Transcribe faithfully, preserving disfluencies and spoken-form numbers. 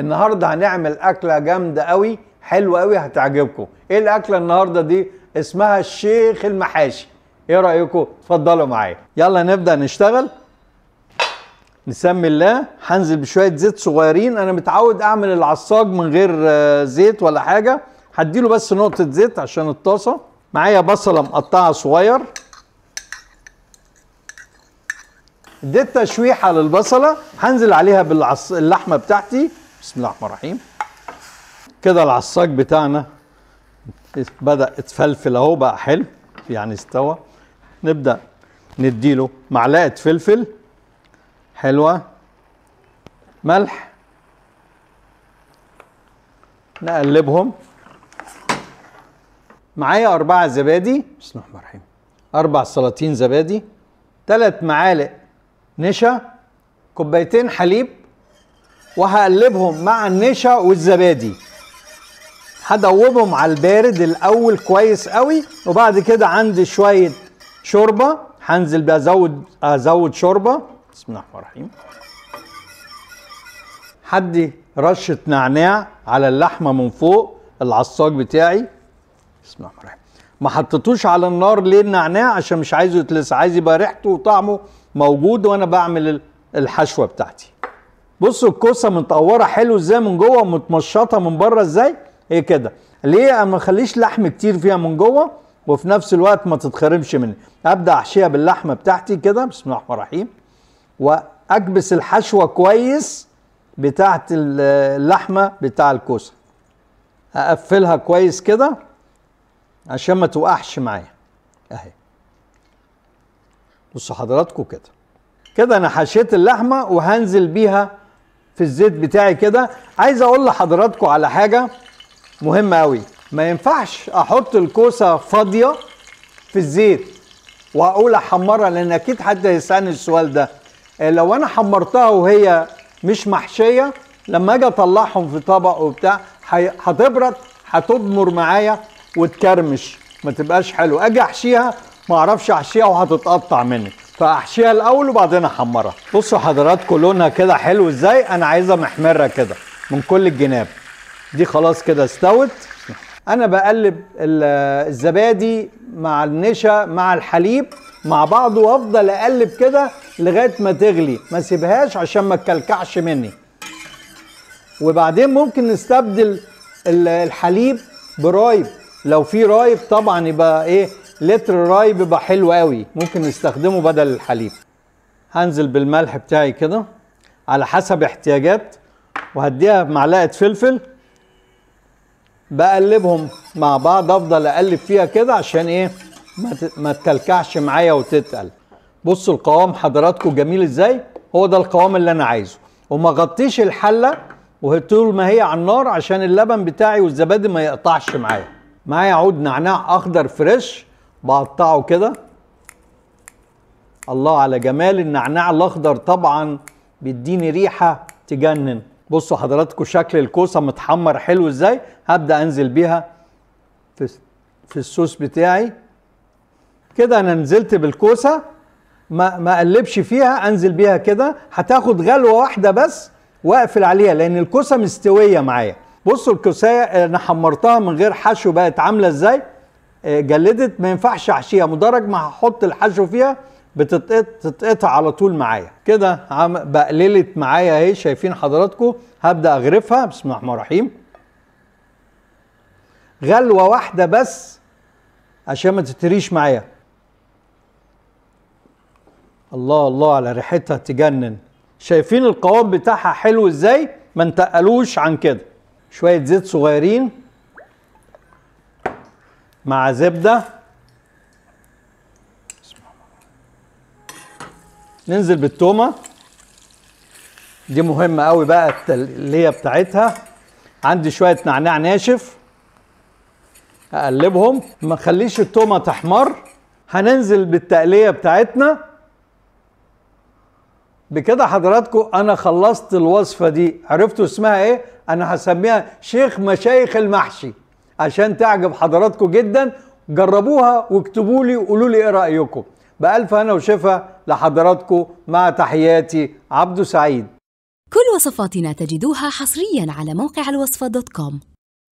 النهارده هنعمل اكله جامده قوي حلوه قوي هتعجبكم. ايه الاكله النهارده دي؟ اسمها الشيخ المحاشي. ايه رايكم؟ اتفضلوا معايا. يلا نبدا نشتغل. نسمي الله. هنزل بشويه زيت صغيرين، انا متعود اعمل العصاج من غير زيت ولا حاجه، هديله بس نقطه زيت عشان الطاسه. معايا بصله مقطعه صغير، اديت تشويحه للبصله، هنزل عليها بالعص... اللحمه بتاعتي. بسم الله الرحمن الرحيم. كده العصاج بتاعنا بدأ اتفلفل اهو، بقى حلو يعني استوى. نبدأ نديله معلقة فلفل حلوة، ملح، نقلبهم. معايا أربعة زبادي، بسم الله الرحمن الرحيم، أربع سلاطين زبادي، ثلاث معالق نشا، كوبايتين حليب، وهقلبهم مع النشا والزبادي. هدوبهم على البارد الاول كويس قوي، وبعد كده عندي شويه شوربه هنزل بيها، ازود ازود شوربه. بسم الله الرحمن الرحيم. هدي رشه نعناع على اللحمه من فوق العصاج بتاعي. بسم الله الرحمن الرحيم. ما حطيتوش على النار ليه النعناع؟ عشان مش عايزه يتلسع، عايز يبقى ريحته وطعمه موجود وانا بعمل الحشوه بتاعتي. بصوا الكوسه متقوره حلو ازاي من جوه، ومتمشطه من بره ازاي. ايه كده ليه؟ انا ما اخليش لحم كتير فيها من جوه، وفي نفس الوقت ما تتخرمش مني. ابدا احشيها باللحمه بتاعتي كده. بسم الله الرحمن الرحيم. واكبس الحشوه كويس بتاعت اللحمه بتاع الكوسه، اقفلها كويس كده عشان ما توقعش معايا اهي. بصوا حضراتكم كده كده انا حشيت اللحمه وهنزل بيها في الزيت بتاعي كده. عايز اقول لحضراتكم على حاجه مهمه قوي، ما ينفعش احط الكوسه فاضيه في الزيت واقول احمرها، لان اكيد حد هيسالني السؤال ده. لو انا حمرتها وهي مش محشيه، لما اجي اطلعهم في طبق وبتاع هتبرد، هتضمر معايا وتكرمش، ما تبقاش حلو. اجي احشيها ما اعرفش احشيها وهتتقطع مني، فاحشيها الاول وبعدين احمرها. بصوا حضراتكم لونها كده حلو ازاي، انا عايزها محمره كده من كل الجناب. دي خلاص كده استوت. انا بقلب الزبادي مع النشا مع الحليب مع بعض، وافضل اقلب كده لغايه ما تغلي، ما سيبهاش عشان ما تكلكعش مني. وبعدين ممكن نستبدل الحليب برايب، لو في رايب طبعا يبقى ايه، لتر رايب يبقى حلو قوي، ممكن نستخدمه بدل الحليب. هنزل بالملح بتاعي كده على حسب احتياجات، وهديها بمعلقه فلفل. بقلبهم مع بعض، افضل اقلب فيها كده عشان ايه ما تكلكعش معايا وتتقل. بصوا القوام حضراتكم جميل ازاي، هو ده القوام اللي انا عايزه. وما غطيش الحله وطول ما هي على النار عشان اللبن بتاعي والزبادي ما يقطعش معايا. معايا عود نعناع اخضر فريش بقطعه كده. الله على جمال النعناع الاخضر، طبعا بيديني ريحه تجنن. بصوا حضراتكم شكل الكوسه متحمر حلو ازاي. هبدا انزل بيها في في الصوص بتاعي كده. انا نزلت بالكوسه، ما ما اقلبش فيها، انزل بيها كده، هتاخد غلوه واحده بس واقفل عليها، لان الكوسه مستويه معايا. بصوا الكوسه انا حمرتها من غير حشو، بقت عامله ازاي، جلدت. ما ينفعش احشيها، مدرج ما هحط الحشو فيها بتتقطع على طول معايا كده. بقللت معايا اهي، شايفين حضراتكم. هبدا اغرفها. بسم الله الرحمن الرحيم. غلوه واحده بس عشان ما تتريش معايا. الله الله على ريحتها تجنن. شايفين القوام بتاعها حلو ازاي، ما نتقلوش عن كده. شويه زيت صغيرين مع زبده، ننزل بالتومه دي مهمه قوي بقى التقليه بتاعتها. عندي شويه نعناع ناشف، اقلبهم ما اخليش التومه تحمر. هننزل بالتقليه بتاعتنا بكده. حضراتكم انا خلصت الوصفه دي، عرفتوا اسمها ايه؟ انا هسميها شيخ مشايخ المحشي عشان تعجب حضراتكم جدا. جربوها واكتبوا لي وقولوا لي ايه رايكم. بألف هنا وشفا لحضراتكم، مع تحياتي عبده سعيد. كل وصفاتنا تجدوها حصريا على موقع الوصفة دوت كوم.